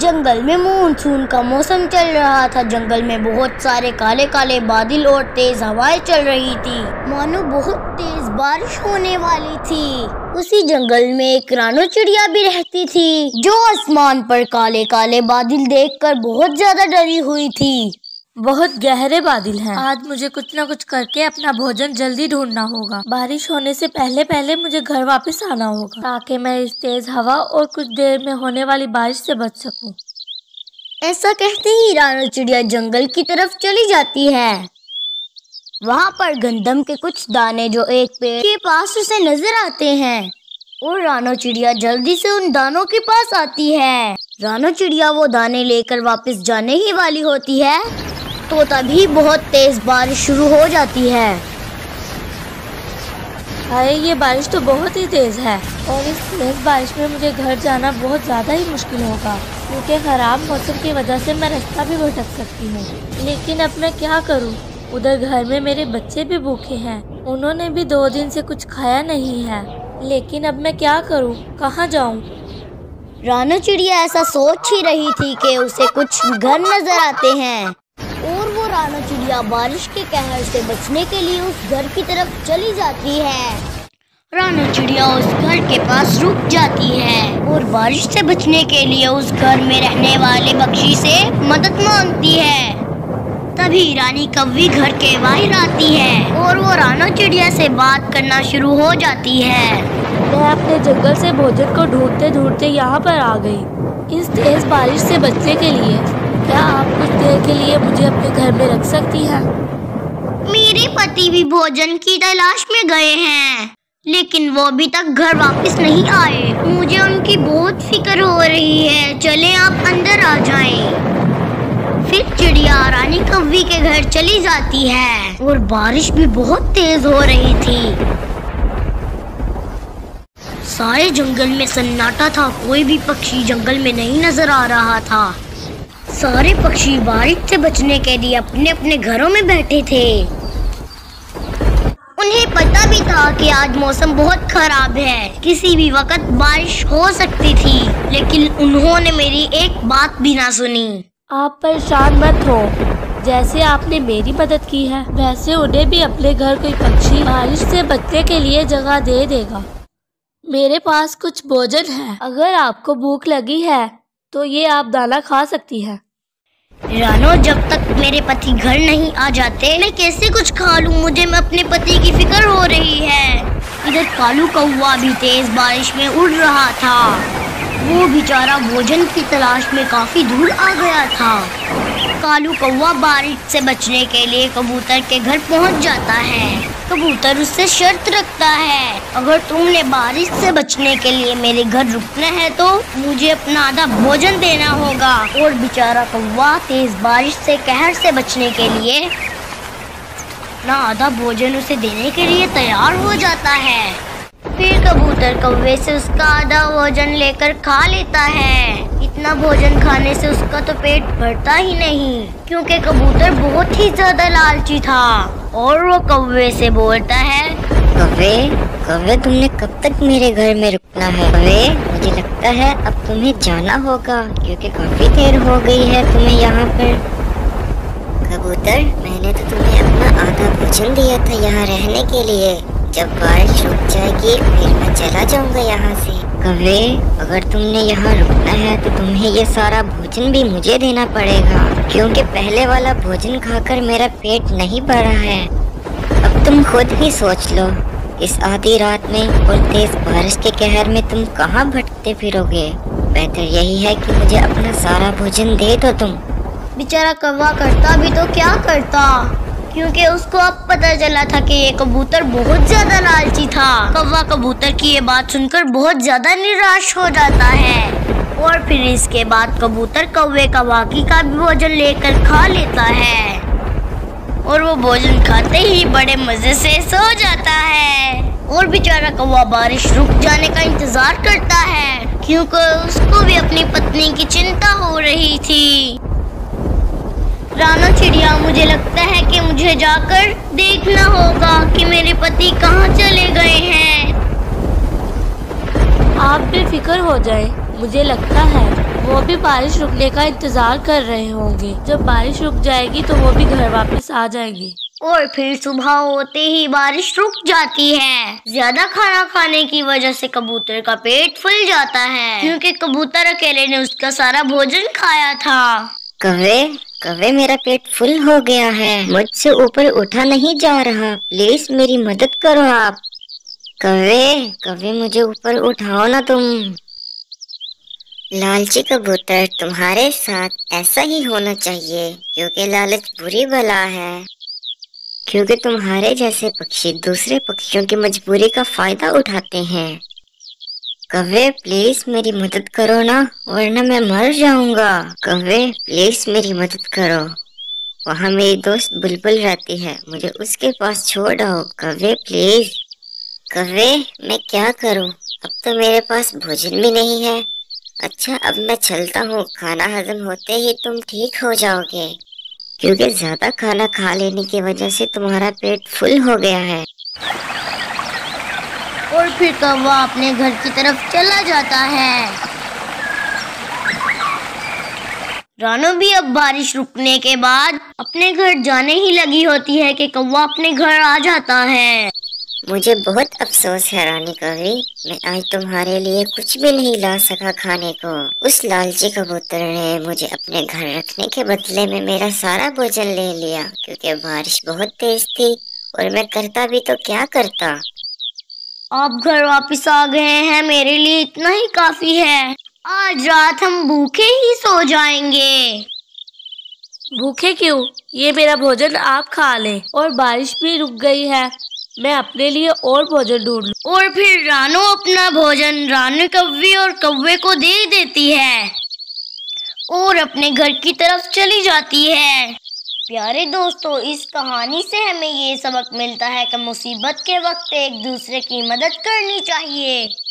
जंगल में मानसून का मौसम चल रहा था। जंगल में बहुत सारे काले काले बादल और तेज हवाएं चल रही थी, मानो बहुत तेज बारिश होने वाली थी। उसी जंगल में एक रानो चिड़िया भी रहती थी, जो आसमान पर काले काले बादल देखकर बहुत ज्यादा डरी हुई थी। बहुत गहरे बादल हैं। आज मुझे कुछ ना कुछ करके अपना भोजन जल्दी ढूंढना होगा। बारिश होने से पहले पहले मुझे घर वापस आना होगा, ताकि मैं इस तेज हवा और कुछ देर में होने वाली बारिश से बच सकूं। ऐसा कहते ही रानो चिड़िया जंगल की तरफ चली जाती है। वहाँ पर गंदम के कुछ दाने जो एक पेड़ के पास उसे नजर आते हैं, और रानो चिड़िया जल्दी से उन दानों के पास आती है। रानो चिड़िया वो दाने लेकर वापस जाने ही वाली होती है, तो तभी बहुत तेज बारिश शुरू हो जाती है। अरे ये बारिश तो बहुत ही तेज है, और इस तेज बारिश में मुझे घर जाना बहुत ज़्यादा ही मुश्किल होगा, क्योंकि ख़राब मौसम की वजह से मैं रास्ता भी भटक सकती हूँ। लेकिन अब मैं क्या करूँ? उधर घर में मेरे बच्चे भी भूखे हैं, उन्होंने भी 2 दिन से कुछ खाया नहीं है। लेकिन अब मैं क्या करूँ, कहाँ जाऊँ? रानो चिड़िया ऐसा सोच ही रही थी कि उसे कुछ घर नजर आते हैं, और वो रानो चिड़िया बारिश के कहर से बचने के लिए उस घर की तरफ चली जाती है। रानो चिड़िया उस घर के पास रुक जाती है और बारिश से बचने के लिए उस घर में रहने वाले पक्षी से मदद मांगती है। तभी रानी कौवी घर के बाहर आती है, और वो रानो चिड़िया से बात करना शुरू हो जाती है। मैं अपने जंगल से भोजन को ढूंढते ढूंढते यहाँ पर आ गई। इस तेज बारिश से बचने के लिए क्या आप कुछ देर के लिए मुझे अपने घर में रख सकती हैं? मेरे पति भी भोजन की तलाश में गए हैं, लेकिन वो अभी तक घर वापस नहीं आए। मुझे उनकी बहुत फिक्र हो रही है, चलें आप अंदर आ जाएं। फिर चिड़िया रानी कौवी के घर चली जाती है, और बारिश भी बहुत तेज हो रही थी। सारे जंगल में सन्नाटा था, कोई भी पक्षी जंगल में नहीं नजर आ रहा था। सारे पक्षी बारिश से बचने के लिए अपने अपने घरों में बैठे थे। उन्हें पता भी था कि आज मौसम बहुत खराब है, किसी भी वक्त बारिश हो सकती थी। लेकिन उन्होंने मेरी एक बात भी ना सुनी। आप परेशान मत हो, जैसे आपने मेरी मदद की है, वैसे उन्हें भी अपने घर कोई पक्षी बारिश से बचने के लिए जगह दे देगा। मेरे पास कुछ भोजन है, अगर आपको भूख लगी है तो ये आप दाना खा सकती है। रानो, जब तक मेरे पति घर नहीं आ जाते मैं कैसे कुछ खा लूं? मुझे अपने पति की फिक्र हो रही है। इधर कालू कौवा भी तेज बारिश में उड़ रहा था, वो बेचारा भोजन की तलाश में काफी दूर आ गया था। कालू कौवा बारिश से बचने के लिए कबूतर के घर पहुंच जाता है। कबूतर उससे शर्त रखता है, अगर तुमने बारिश से बचने के लिए मेरे घर रुकना है तो मुझे अपना आधा भोजन देना होगा। और बेचारा कौवा तेज बारिश से कहर से बचने के लिए अपना आधा भोजन उसे देने के लिए तैयार हो जाता है। फिर कबूतर कौवे से उसका आधा भोजन लेकर खा लेता है। इतना भोजन खाने से उसका तो पेट भरता ही नहीं, क्योंकि कबूतर बहुत ही ज्यादा लालची था। और वो कौवे से बोलता है, कौवे तुमने कब तक मेरे घर में रुकना है? कौवे, मुझे लगता है अब तुम्हें जाना होगा, क्योंकि काफी देर हो गई है तुम्हें यहाँ पर। कबूतर, मैंने तो तुम्हें अपना आधा भोजन दिया था यहाँ रहने के लिए। जब बारिश रुक जाएगी फिर मैं चला जाऊंगा यहाँ से। कौवे, अगर तुमने यहाँ रुकना है तो तुम्हें ये सारा भोजन भी मुझे देना पड़ेगा, क्योंकि पहले वाला भोजन खाकर मेरा पेट नहीं भरा है। अब तुम खुद ही सोच लो, इस आधी रात में और तेज बारिश के कहर में तुम कहाँ भटकते फिरोगे? बेहतर यही है कि मुझे अपना सारा भोजन दे दो। तुम बेचारा कौवा करता भी तो क्या करता, क्योंकि उसको अब पता चला था कि ये कबूतर बहुत ज्यादा लालची था। कौवा कबूतर की ये बात सुनकर बहुत ज्यादा निराश हो जाता है, और फिर इसके बाद कबूतर कौवे का बाकी का भी भोजन लेकर खा लेता है, और वो भोजन खाते ही बड़े मजे से सो जाता है। और बेचारा कौवा बारिश रुक जाने का इंतजार करता है, क्योंकि उसको भी अपनी पत्नी की चिंता हो रही थी। रानो चिड़िया, मुझे लगता है कि मुझे जाकर देखना होगा कि मेरे पति कहाँ चले गए हैं। आप बेफिक्र हो जाएं, मुझे लगता है वो भी बारिश रुकने का इंतजार कर रहे होंगे। जब बारिश रुक जाएगी तो वो भी घर वापस आ जाएंगे। और फिर सुबह होते ही बारिश रुक जाती है। ज्यादा खाना खाने की वजह से कबूतर का पेट फूल जाता है, क्योंकि कबूतर अकेले ने उसका सारा भोजन खाया था। कौवे, कौवे मेरा पेट फुल हो गया है, मुझसे ऊपर उठा नहीं जा रहा, प्लीज मेरी मदद करो आप। कौवे, कौवे मुझे ऊपर उठाओ ना तुम। लालची कबूतर, तुम्हारे साथ ऐसा ही होना चाहिए, क्योंकि लालच बुरी बला है, क्योंकि तुम्हारे जैसे पक्षी दूसरे पक्षियों की मजबूरी का फायदा उठाते हैं। कौवे प्लीज मेरी मदद करो ना, वरना मैं मर जाऊंगा। कौवे प्लीज मेरी मदद करो, वहाँ मेरी दोस्त बुलबुल रहती है, मुझे उसके पास छोड़ आओ। कौवे प्लीज। कौवे मैं क्या करूँ, अब तो मेरे पास भोजन भी नहीं है। अच्छा अब मैं चलता हूँ, खाना हजम होते ही तुम ठीक हो जाओगे, क्योंकि ज्यादा खाना खा लेने की वजह से तुम्हारा पेट फुल हो गया है। और फिर कौवा अपने घर की तरफ चला जाता है। रानो भी अब बारिश रुकने के बाद अपने घर जाने ही लगी होती है कि कौवा अपने घर आ जाता है। मुझे बहुत अफसोस है रानी कौवे, मैं आज तुम्हारे लिए कुछ भी नहीं ला सका खाने को। उस लालची कबूतर ने मुझे अपने घर रखने के बदले में मेरा सारा भोजन ले लिया, क्योंकि बारिश बहुत तेज थी और मैं करता भी तो क्या करता। आप घर वापस आ गए हैं, मेरे लिए इतना ही काफी है। आज रात हम भूखे ही सो जाएंगे। भूखे क्यों, ये मेरा भोजन आप खा लें, और बारिश भी रुक गई है, मैं अपने लिए और भोजन ढूंढ लूं। और फिर रानो अपना भोजन रानी कौवे और कौवे को दे देती है और अपने घर की तरफ चली जाती है। प्यारे दोस्तों, इस कहानी से हमें ये सबक मिलता है कि मुसीबत के वक्त एक दूसरे की मदद करनी चाहिए।